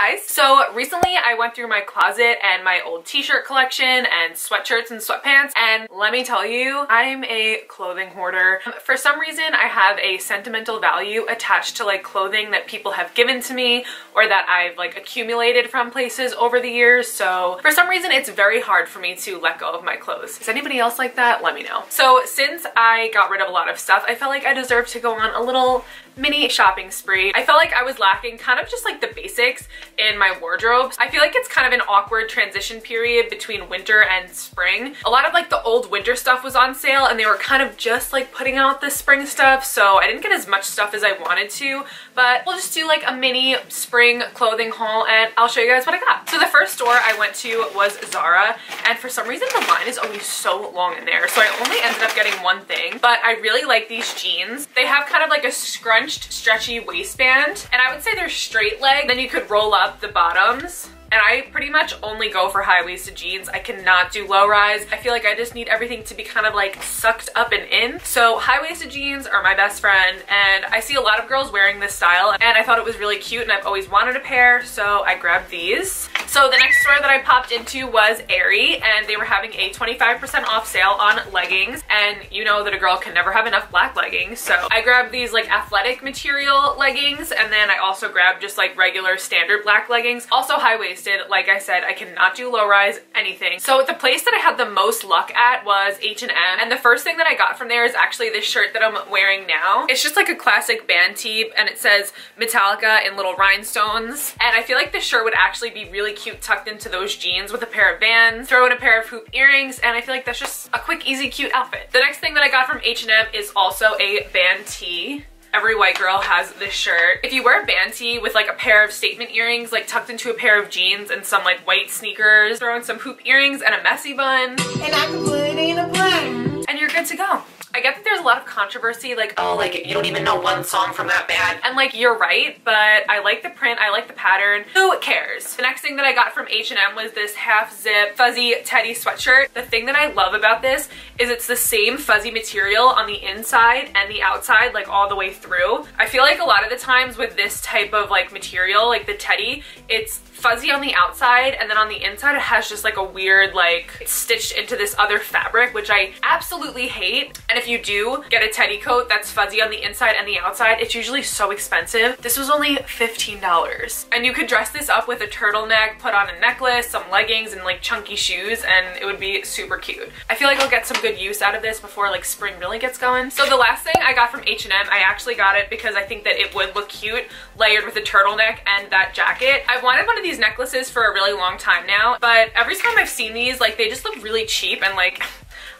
guys. So recently I went through my closet and my old t-shirt collection and sweatshirts and sweatpants, and let me tell you, I'm a clothing hoarder. For some reason I have a sentimental value attached to like clothing that people have given to me or that I've like accumulated from places over the years. So for some reason it's very hard for me to let go of my clothes. Is anybody else like that? Let me know. So since I got rid of a lot of stuff, I felt like I deserved to go on a little mini shopping spree. I felt like I was lacking kind of just like the basics in my wardrobe. I feel like it's kind of an awkward transition period between winter and spring. A lot of like the old winter stuff was on sale and they were kind of just like putting out the spring stuff, so I didn't get as much stuff as I wanted to, but we'll just do like a mini spring clothing haul and I'll show you guys what I got. So the first store I went to was Zara, and for some reason the line is always so long in there, so I only ended up getting one thing, but I really like these jeans. They have kind of like a scrunched, stretchy waistband, and I would say they're straight leg. Then you could roll up the bottoms. And I pretty much only go for high-waisted jeans. I cannot do low-rise. I feel like I just need everything to be kind of like sucked up and in. So high-waisted jeans are my best friend, and I see a lot of girls wearing this style, and I thought it was really cute and I've always wanted a pair, so I grabbed these. So the next store that I popped into was Aerie, and they were having a 25% off sale on leggings, and you know that a girl can never have enough black leggings, so I grabbed these like athletic material leggings, and then I also grabbed just like regular standard black leggings, also high-waisted. Like I said, I cannot do low-rise anything. So the place that I had the most luck at was H&M, and the first thing that I got from there is actually this shirt that I'm wearing now. It's just like a classic band tee, and it says Metallica in little rhinestones, and I feel like this shirt would actually be really cute tucked into those jeans with a pair of Vans. Throw in a pair of hoop earrings, and I feel like that's just a quick, easy, cute outfit. The next thing that I got from H&M is also a band tee. Every white girl has this shirt. If you wear a band tee with like a pair of statement earrings like tucked into a pair of jeans and some like white sneakers, throw in some hoop earrings and a messy bun, and I can put it in a bun, and you're good to go. I get that there's a lot of controversy, like, oh, like, you don't even know one song from that band. And, like, you're right, but I like the print, I like the pattern. Who cares? The next thing that I got from H&M was this half-zip fuzzy teddy sweatshirt. The thing that I love about this is it's the same fuzzy material on the inside and the outside, like, all the way through. I feel like a lot of the times with this type of, like, material, like the teddy, it's fuzzy on the outside, and then on the inside it has just, like, a weird, like, it's stitched into this other fabric, which I absolutely hate. And if you do get a teddy coat that's fuzzy on the inside and the outside, it's usually so expensive. This was only $15. And you could dress this up with a turtleneck, put on a necklace, some leggings, and like chunky shoes, and it would be super cute. I feel like I'll get some good use out of this before like spring really gets going. So the last thing I got from H&M, I actually got it because I think that it would look cute layered with a turtleneck and that jacket. I've wanted one of these necklaces for a really long time now, but every time I've seen these, like, they just look really cheap, and like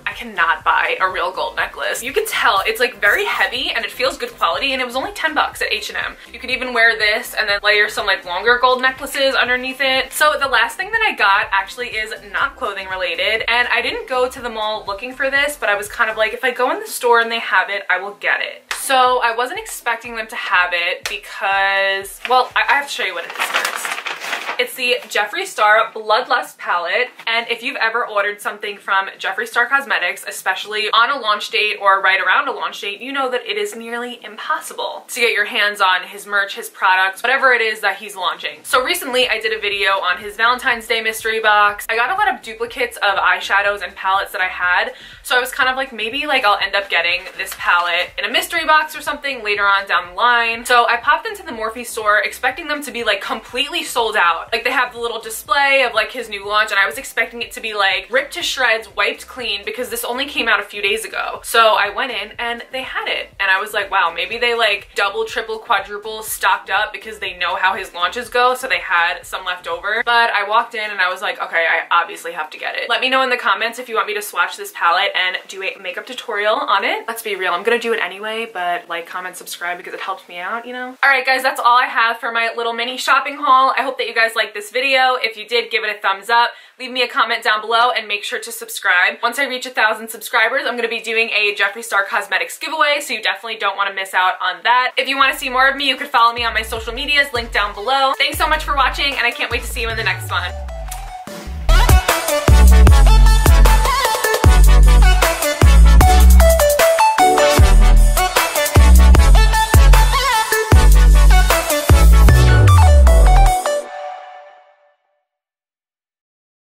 I cannot buy a real gold necklace. You can tell it's like very heavy and it feels good quality, and it was only $10 at H&M. You could even wear this and then layer some like longer gold necklaces underneath it. So the last thing that I got actually is not clothing related, and I didn't go to the mall looking for this, but I was kind of like, if I go in the store and they have it, I will get it. So I wasn't expecting them to have it because, well, I have to show you what it is first. It's the Jeffree Star Bloodlust Palette, and if you've ever ordered something from Jeffree Star Cosmetics, especially on a launch date or right around a launch date, you know that it is nearly impossible to get your hands on his merch, his products, whatever it is that he's launching. So recently I did a video on his Valentine's Day mystery box. I got a lot of duplicates of eyeshadows and palettes that I had, so I was kind of like, maybe like I'll end up getting this palette in a mystery box or something later on down the line. So I popped into the Morphe store expecting them to be like completely sold out. Like, they have the little display of like his new launch, and I was expecting it to be like ripped to shreds, wiped clean, because this only came out a few days ago. So I went in and they had it, and I was like, wow, maybe they like double, triple, quadruple stocked up because they know how his launches go, so they had some left over. But I walked in and I was like, okay, I obviously have to get it. Let me know in the comments if you want me to swatch this palette and do a makeup tutorial on it. Let's be real, I'm gonna do it anyway, but like, comment, subscribe, because it helps me out, you know? All right guys, that's all I have for my little mini shopping haul. I hope that you guys like this video. If you did, give it a thumbs up, leave me a comment down below, and make sure to subscribe. Once I reach 1,000 subscribers, I'm gonna be doing a Jeffree Star Cosmetics giveaway, so you definitely don't wanna miss out on that. If you wanna see more of me, you can follow me on my social medias, linked down below. Thanks so much for watching, and I can't wait to see you in the next one.